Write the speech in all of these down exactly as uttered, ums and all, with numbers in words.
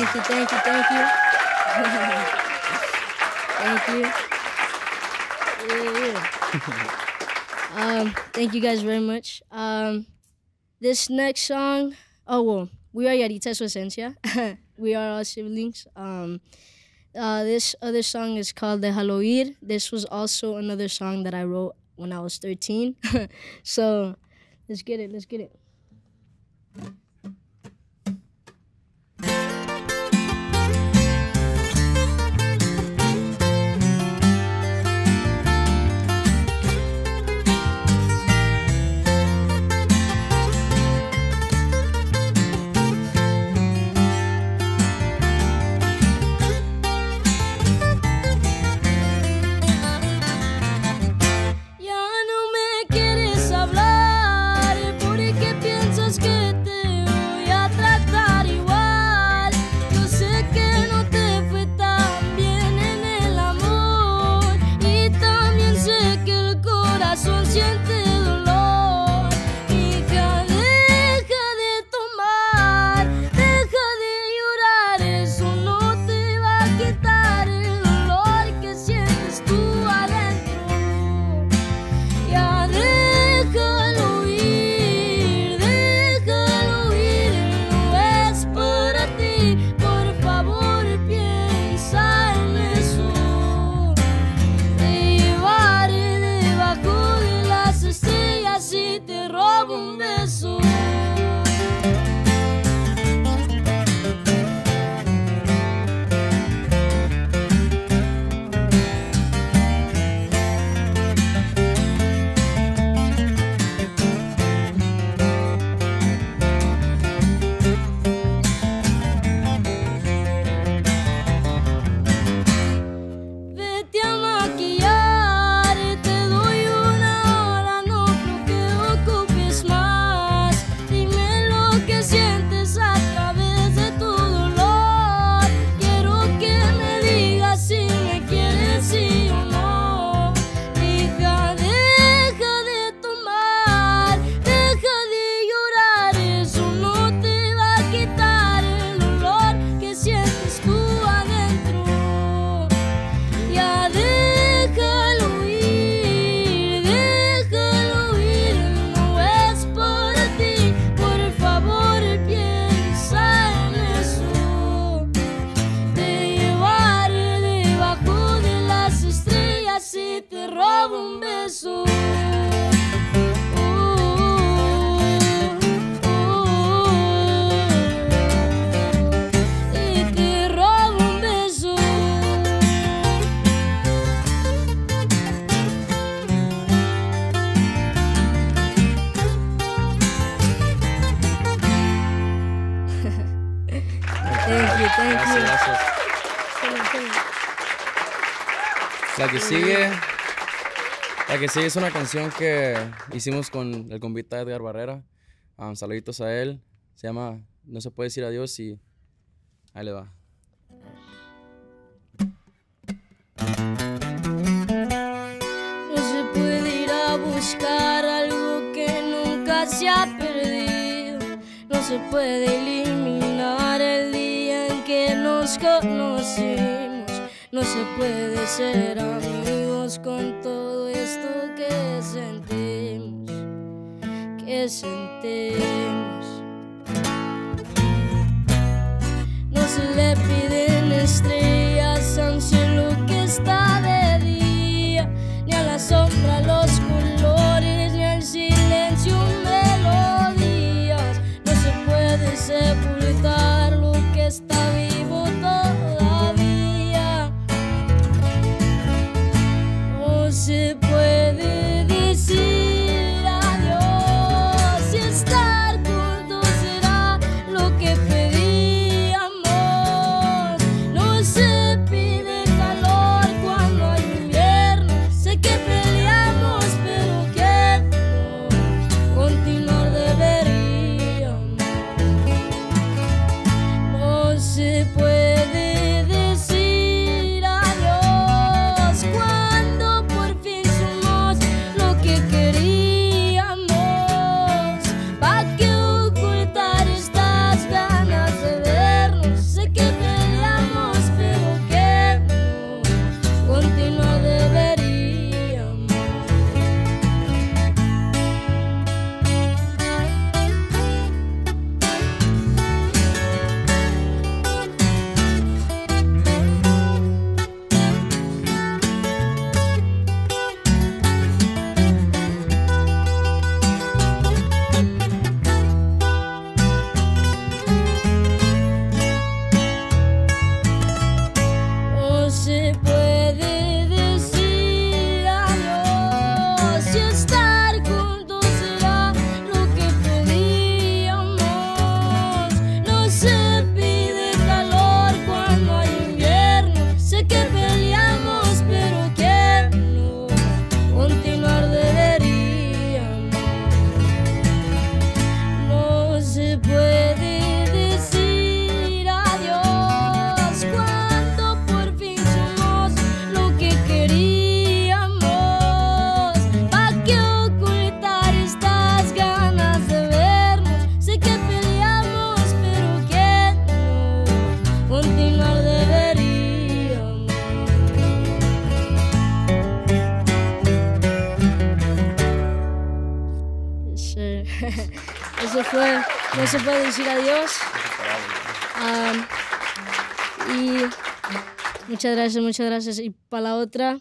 Thank you, thank you, thank you. Thank you. Yeah, yeah. Um, thank you guys very much. Um, this next song, oh, well, we are Yahritza y Su Esencia. We are all siblings. Um, uh, this other song is called Dejalo Ir. This was also another song that I wrote when I was thirteen. So let's get it, let's get it. La que sigue, la que sigue es una canción que hicimos con el convita Edgar Barrera. Um, saluditos a él. Se llama No Se Puede Decir Adiós y ahí le va. No se puede ir a buscar algo que nunca se ha perdido. No se puede eliminar el día en que nos conocimos. No se puede ser amigos con todo esto que sentimos, que sentimos. No se le piden estrellas a un cielo que está de día, ni a la sombra los colores, ni al silencio melodías. No se puede sepultar lo que está vivo todavía. No se puede decir adiós y estar juntos será lo que pedíamos. No se pide calor cuando hay invierno. Sé que peleamos, pero que no continuar deberíamos. No se puede. Sé que fue No Se Puede Decir Adiós. Um, y muchas gracias, muchas gracias. Y para la otra,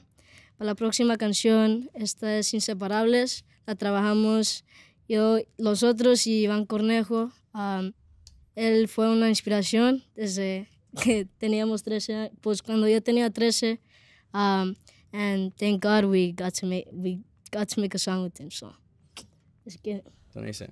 para la próxima canción, esta es Inseparables. La trabajamos yo, los otros y Iván Cornejo. Um, él fue una inspiración desde que teníamos trece, pues cuando yo tenía trece. Um, and thank God we got to make we got to make a song with him. So let's get it. Don't I say?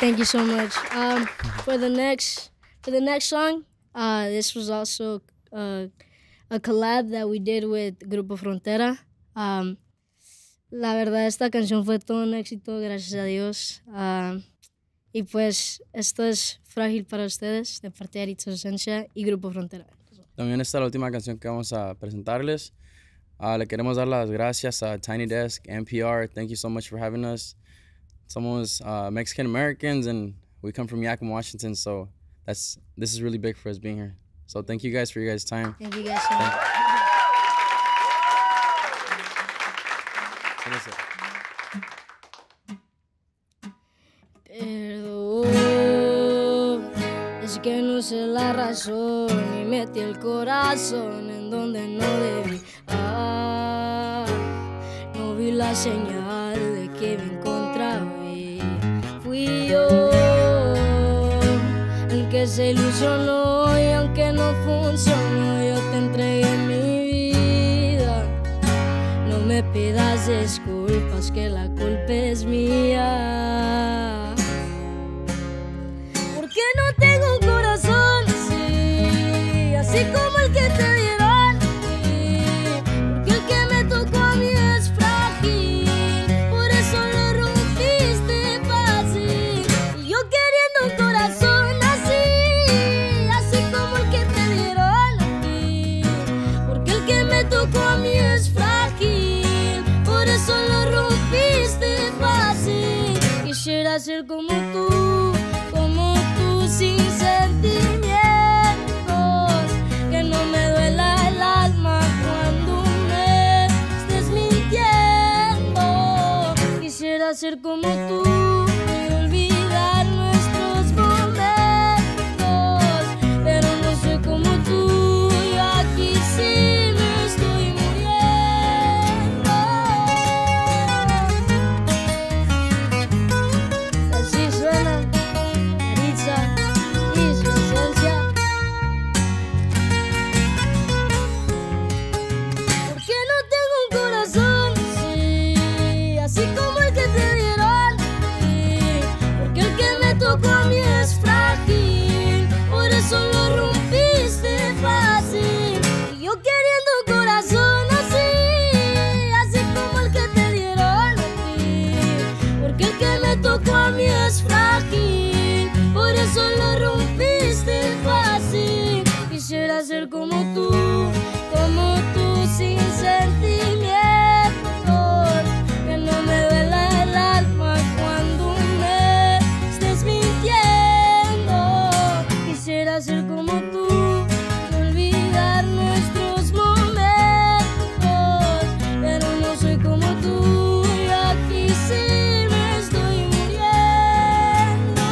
Thank you so much. Um, for the next, for the next song, uh, this was also uh, a collab that we did with Grupo Frontera. Um, la verdad, esta canción fue todo un éxito, gracias a Dios. Um, y pues esto es Frágil para ustedes, de parte de Yahritza y Su Esencia y Grupo Frontera. También está la última canción que vamos a presentarles. Uh, le queremos dar las gracias a Tiny Desk, N P R. Thank you so much for having us. Somos uh, Mexican-Americans, and we come from Yakima, Washington, so that's this is really big for us being here. So thank you guys for your guys' time. Thank you guys so much. Perdón, es que no sé la razón y metí el corazón en donde no debí. Ah, no vi la señal de que me encontraba. Fui yo el que se ilusionó y aunque no funcionó yo te entregué mi vida. No me pidas disculpas que la culpa es mía. así como el que te dieron a mí, porque el que me tocó a mí es frágil, por eso lo rompiste fácil. Y yo queriendo un corazón así, así como el que te dieron a mí, porque el que me tocó a mí es frágil, por eso lo rompiste fácil. Quisiera ser como tú, como tú sin sentir. Ser como tú y olvidar nuestros momentos, pero no soy como tú, yo aquí sí me estoy muriendo. Así suena Yahritza y su esencia. ¿Por qué no tengo un corazón así, así como el que te dieron a mí? Porque el que me tocó a mí es frágil, por eso lo rompiste fácil. Y yo queriendo un corazón así, así como el que te dieron a mí, porque el que me tocó a mí es frágil, por eso lo rompiste fácil. Quisiera ser como tú, como tú sin sentimientos, que no me duela el alma cuando me estés mintiendo. Quisiera ser como tú, olvidar nuestros momentos, pero no soy como tú, yo aquí sí me estoy muriendo.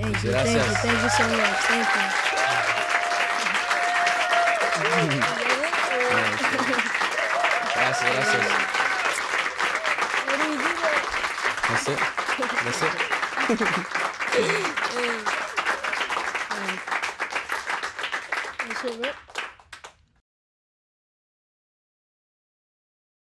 Thank you, thank you, Gracias. thank you so much. Thank you. Gracias, gracias. No sé, no sé. Thank you.